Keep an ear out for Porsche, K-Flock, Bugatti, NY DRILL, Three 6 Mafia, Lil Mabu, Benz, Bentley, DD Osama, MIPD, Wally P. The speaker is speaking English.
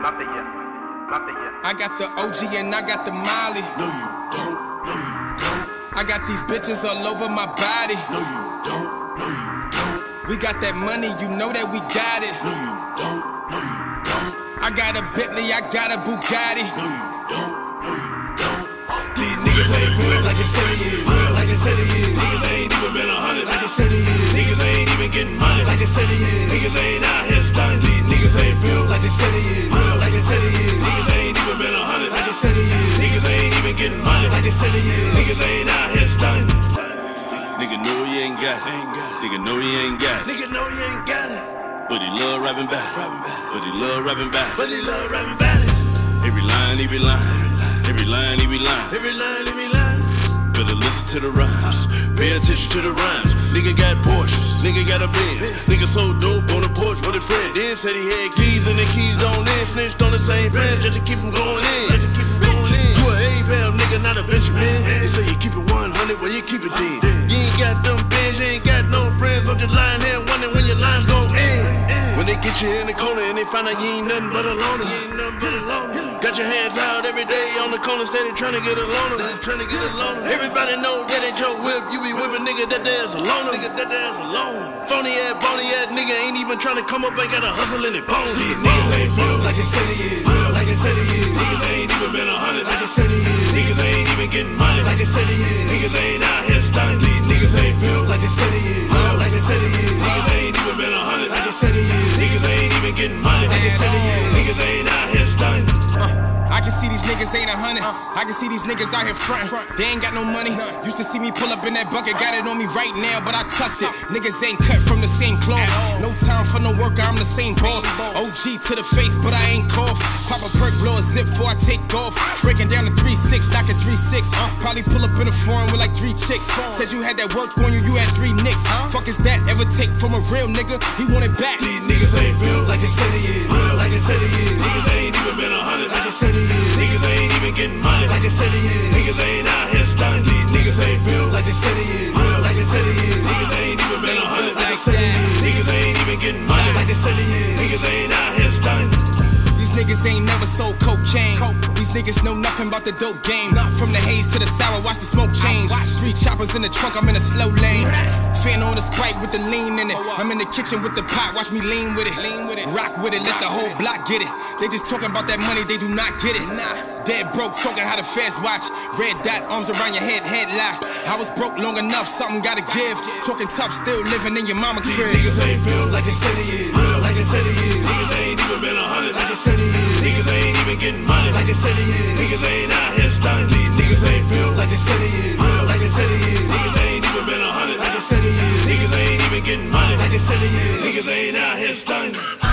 I got the OG and I got the Molly. No, you don't. No, you don't. I got these bitches all over my body. No, you don't. No, you don't. We got that money, you know that we got it. No, you don't. No, you don't. I got a Bentley, I got a Bugatti. No, you don't. No, you don't. These niggas ain't good like they said they is. Like they said they is. Niggas ain't even been 100 like they said they is. Niggas ain't even getting money like they said they is. Niggas ain't out here stunning. These niggas ain't built like they said they is. Like they said they is. Niggas ain't even been 100 like they said they is. Niggas ain't even getting money like they said they is. Niggas ain't out here stunning. Nigga know he ain't got it. Nigga know he ain't got it. Nigga know he ain't got it. But he love rapping back. But he love rapping back. But he love rapping back. Every line he be lying. Every line he be lying. Every line he be lying. Better listen to the rhymes. Pay attention to the rhymes. Nigga got Porsches. Nigga got a Benz. Nigga sold dope on the porch with a friend. Then said he had keys and the keys don't end. Snitched on the same friends just to keep him going in. You a A-Pal nigga, not a Benjamin. They say you keep it 100, well you keep it dead. You ain't got them Benz, you ain't got no friends. I'm just lying here wondering when your lines go in. When they get you in the corner and they find out you ain't nothing but a loner. Got your hands out every day on the corner, steady tryna get a loaner. Everybody know that ain't your whip. You be whipping nigga, that there's a loaner. Phony ass, bony ass nigga ain't even tryna come up and got a hustle in his bones. These niggas ain't built like they said he is. Like they said he is. Niggas ain't even been 100 like they said he is. Niggas ain't even getting money like they said he is. Niggas ain't out here stunning. These niggas ain't built like they said he is. Like they said he is. Niggas ain't even been 100 like they said he is. Niggas ain't even getting money like they said he is. Niggas ain't out here stunning. I can see these niggas ain't 100. I can see these niggas out here frontin'. They ain't got no money. Used to see me pull up in that bucket. Got it on me right now, but I tucked it. Niggas ain't cut from the same cloth. No time for no worker, I'm the same boss. OG to the face, but I ain't cough. Pop a perk, blow a zip before I take off. Breaking down the 3-6, knockin' 3-6. Probably pull up in a foreign with like 3 chicks. Said you had that work on you, you had 3 nicks. Fuck is that ever take from a real nigga? He want it back. These niggas ain't built like they said he is. Like they said he is. Niggas ain't even been 100 like they said he is. Niggas ain't even getting money like they said he is. Niggas ain't out here stunning. These niggas ain't built like they said he is. Like they said he is. Niggas ain't even been 100 like they said he is. Niggas ain't even getting money like they said he is. Niggas ain't out here stunning. These niggas ain't never sold cocaine. These niggas know nothing about the dope game. From the haze to the sour, watch the smoke change. 3 choppers in the trunk, I'm in a slow lane. Fan on the Sprite with the lean in it. I'm in the kitchen with the pot, watch me lean with it. Rock with it, let the whole block get it. They just talking about that money, they do not get it. Dead broke, talking how the feds watch. Red dot, arms around your head, headlock. I was broke long enough, something gotta give. Talking tough, still living in your mama crib. These niggas ain't built like they said he is. Like they said he is. Niggas ain't even been 100 like they said he is. Niggas ain't even getting money like they said he is. Niggas ain't out here stunning. These niggas ain't built like they said he is. Like they said he is. Niggas ain't even been 100 like they said he is. Niggas ain't even getting money like they said he is. Niggas ain't out here stunning.